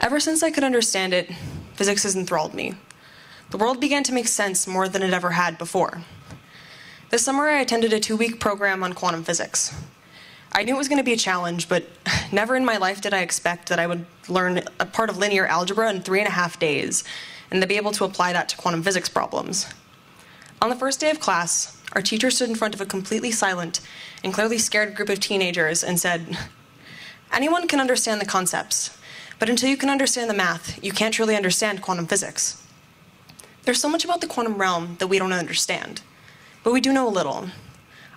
Ever since I could understand it, physics has enthralled me. The world began to make sense more than it ever had before. This summer, I attended a 2-week program on quantum physics. I knew it was going to be a challenge, but never in my life did I expect that I would learn a part of linear algebra in 3.5 days, and then be able to apply that to quantum physics problems. On the first day of class, our teacher stood in front of a completely silent and clearly scared group of teenagers and said, "Anyone can understand the concepts, but until you can understand the math, you can't really understand quantum physics. There's so much about the quantum realm that we don't understand, but we do know a little.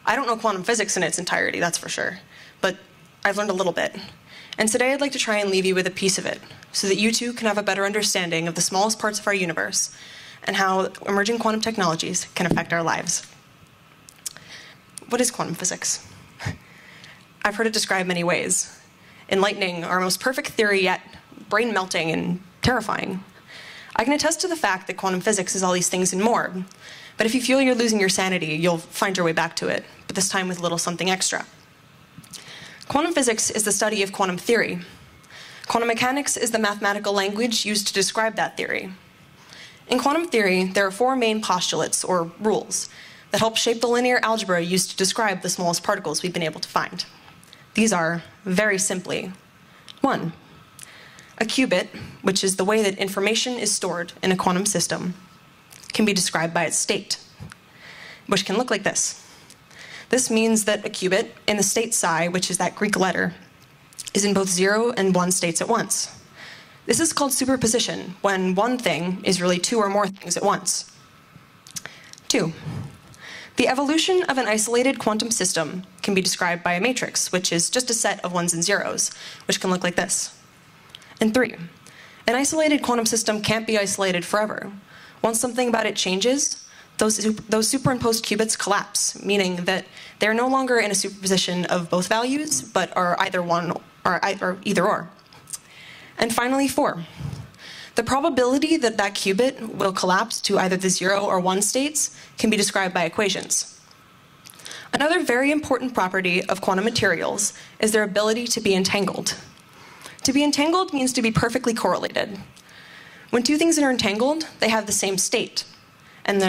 I don't know quantum physics in its entirety, that's for sure, but I've learned a little bit. And today I'd like to try and leave you with a piece of it, so that you too can have a better understanding of the smallest parts of our universe and how emerging quantum technologies can affect our lives." What is quantum physics? I've heard it described many ways. Enlightening, our most perfect theory yet, brain-melting and terrifying. I can attest to the fact that quantum physics is all these things and more, but if you feel you're losing your sanity, you'll find your way back to it, but this time with a little something extra. Quantum physics is the study of quantum theory. Quantum mechanics is the mathematical language used to describe that theory. In quantum theory, there are 4 main postulates, or rules, that help shape the linear algebra used to describe the smallest particles we've been able to find. These are, very simply, 1. A qubit, which is the way that information is stored in a quantum system, can be described by its state, which can look like this. This means that a qubit in the state psi, which is that Greek letter, is in both 0 and 1 states at once. This is called superposition, when one thing is really 2 or more things at once. 2. The evolution of an isolated quantum system can be described by a matrix, which is just a set of 1s and 0s, which can look like this. And 3, an isolated quantum system can't be isolated forever. Once something about it changes, those superimposed qubits collapse, meaning that they're no longer in a superposition of both values, but are either or. And finally, 4, the probability that that qubit will collapse to either the 0 or 1 states can be described by equations. Another very important property of quantum materials is their ability to be entangled. To be entangled means to be perfectly correlated. When 2 things are entangled, they have the same state, and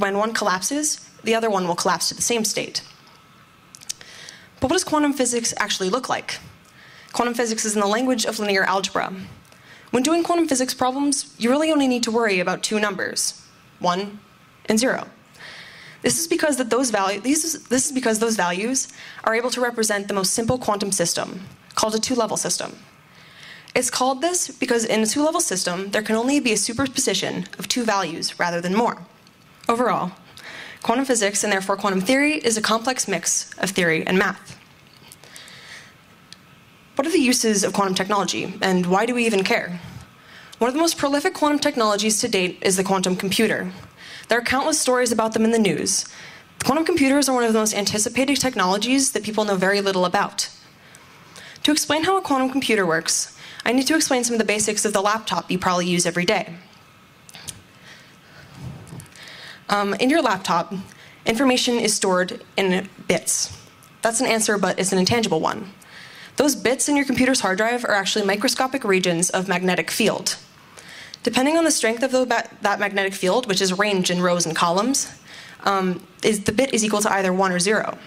when one collapses, the other one will collapse to the same state. But what does quantum physics actually look like? Quantum physics is in the language of linear algebra. When doing quantum physics problems, you really only need to worry about 2 numbers, 1 and 0. This is because those values are able to represent the most simple quantum system, called a 2-level system. It's called this because in a 2-level system, there can only be a superposition of 2 values rather than more. Overall, quantum physics, and therefore quantum theory, is a complex mix of theory and math. What are the uses of quantum technology, and why do we even care? One of the most prolific quantum technologies to date is the quantum computer. There are countless stories about them in the news. Quantum computers are one of the most anticipated technologies that people know very little about. To explain how a quantum computer works, I need to explain some of the basics of the laptop you probably use every day. In your laptop, information is stored in bits. That's an answer, but it's an intangible one. Those bits in your computer's hard drive are actually microscopic regions of magnetic field. Depending on the strength of that magnetic field, which is range in rows and columns, the bit is equal to either 1 or 0.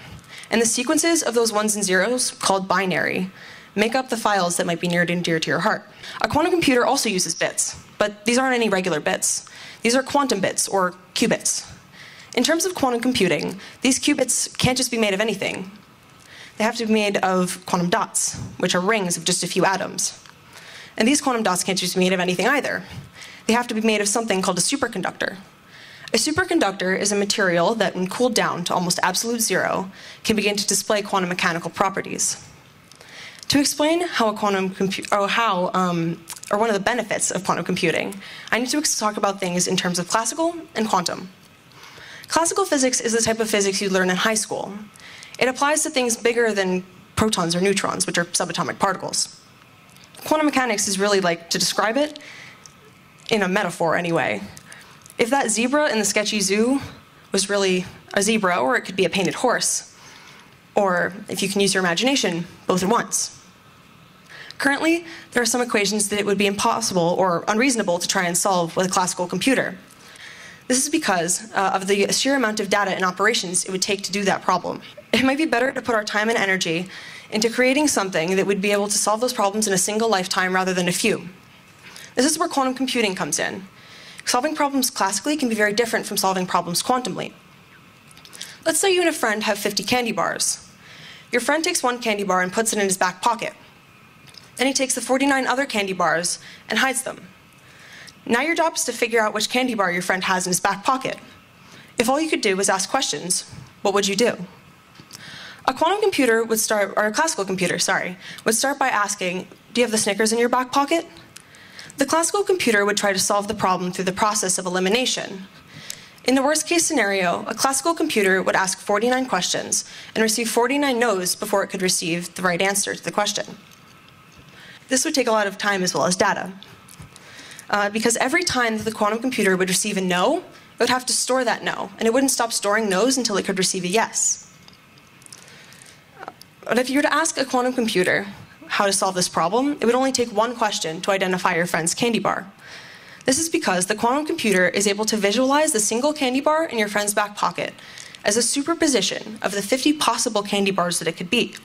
And the sequences of those 1s and 0s, called binary, make up the files that might be near and dear to your heart. A quantum computer also uses bits, but these aren't any regular bits. These are quantum bits, or qubits. In terms of quantum computing, these qubits can't just be made of anything. They have to be made of quantum dots, which are rings of just a few atoms. And these quantum dots can't just be made of anything either. They have to be made of something called a superconductor. A superconductor is a material that, when cooled down to almost absolute 0, can begin to display quantum mechanical properties. To explain how one of the benefits of quantum computing, I need to talk about things in terms of classical and quantum. Classical physics is the type of physics you learn in high school. It applies to things bigger than protons or neutrons, which are subatomic particles. Quantum mechanics is really like, to describe it, in a metaphor anyway. If that zebra in the sketchy zoo was really a zebra, or it could be a painted horse, or if you can use your imagination, both at once. Currently, there are some equations that it would be impossible or unreasonable to try and solve with a classical computer. This is because of the sheer amount of data and operations it would take to do that problem. It might be better to put our time and energy into creating something that would be able to solve those problems in a single lifetime rather than a few. This is where quantum computing comes in. Solving problems classically can be very different from solving problems quantumly. Let's say you and a friend have 50 candy bars. Your friend takes one candy bar and puts it in his back pocket. Then he takes the 49 other candy bars and hides them. Now your job is to figure out which candy bar your friend has in his back pocket. If all you could do was ask questions, what would you do? A quantum computer would start, or a classical computer, sorry, would start by asking, do you have the Snickers in your back pocket? The classical computer would try to solve the problem through the process of elimination. In the worst case scenario, a classical computer would ask 49 questions and receive 49 no's before it could receive the right answer to the question. This would take a lot of time as well as data. Because every time that the quantum computer would receive a no, it would have to store that no, and it wouldn't stop storing no's until it could receive a yes. But if you were to ask a quantum computer how to solve this problem, it would only take one question to identify your friend's candy bar. This is because the quantum computer is able to visualize the single candy bar in your friend's back pocket as a superposition of the 50 possible candy bars that it could be.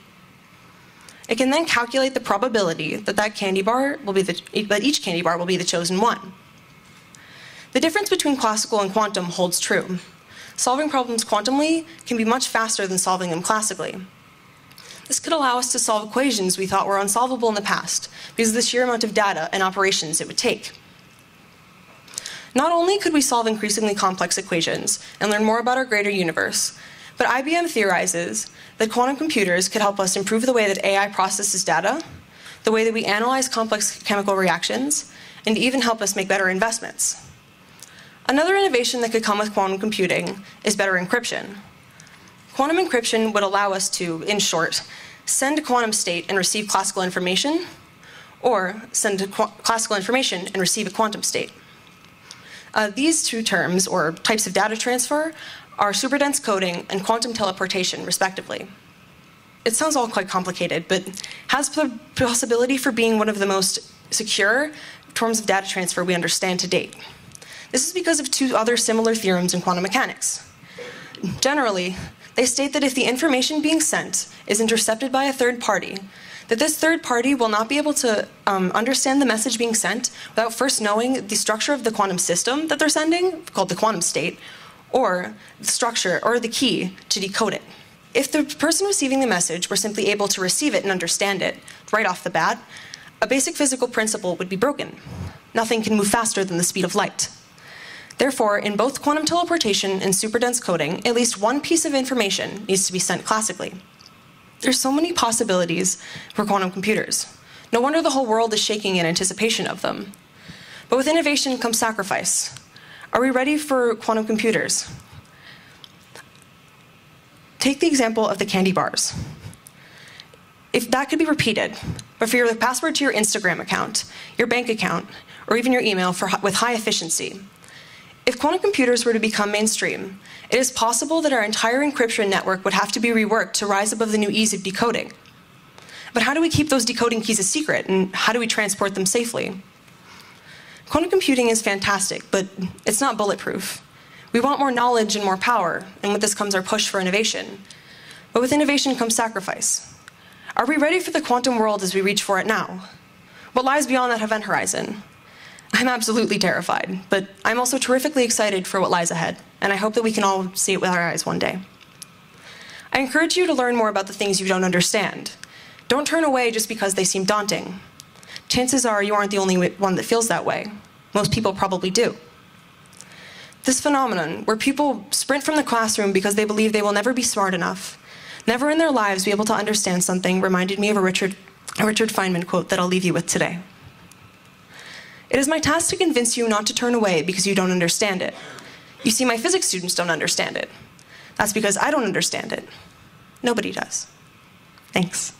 It can then calculate the probability that each candy bar will be the chosen one. The difference between classical and quantum holds true. Solving problems quantumly can be much faster than solving them classically. This could allow us to solve equations we thought were unsolvable in the past because of the sheer amount of data and operations it would take. Not only could we solve increasingly complex equations and learn more about our greater universe, but IBM theorizes that quantum computers could help us improve the way that AI processes data, the way that we analyze complex chemical reactions, and even help us make better investments. Another innovation that could come with quantum computing is better encryption. Quantum encryption would allow us to, in short, send a quantum state and receive classical information, or send classical information and receive a quantum state. These two terms, or types of data transfer, are superdense coding and quantum teleportation, respectively. It sounds all quite complicated, but has the possibility for being one of the most secure forms of data transfer we understand to date. This is because of two other similar theorems in quantum mechanics. Generally, they state that if the information being sent is intercepted by a third party, that this third party will not be able to understand the message being sent without first knowing the structure of the quantum system that they're sending, called the quantum state, or the structure, or the key, to decode it. If the person receiving the message were simply able to receive it and understand it right off the bat, a basic physical principle would be broken. Nothing can move faster than the speed of light. Therefore, in both quantum teleportation and superdense coding, at least one piece of information needs to be sent classically. There's so many possibilities for quantum computers. No wonder the whole world is shaking in anticipation of them. But with innovation comes sacrifice. Are we ready for quantum computers? Take the example of the candy bars. If that could be repeated, but for your password to your Instagram account, your bank account, or even your email with high efficiency. If quantum computers were to become mainstream, it is possible that our entire encryption network would have to be reworked to rise above the new ease of decoding. But how do we keep those decoding keys a secret, and how do we transport them safely? Quantum computing is fantastic, but it's not bulletproof. We want more knowledge and more power, and with this comes our push for innovation. But with innovation comes sacrifice. Are we ready for the quantum world as we reach for it now? What lies beyond that event horizon? I'm absolutely terrified, but I'm also terrifically excited for what lies ahead, and I hope that we can all see it with our eyes one day. I encourage you to learn more about the things you don't understand. Don't turn away just because they seem daunting. Chances are you aren't the only one that feels that way. Most people probably do. This phenomenon, where people sprint from the classroom because they believe they will never be smart enough, never in their lives be able to understand something, reminded me of a Richard Feynman quote that I'll leave you with today. It is my task to convince you not to turn away because you don't understand it. You see, my physics students don't understand it. That's because I don't understand it. Nobody does. Thanks.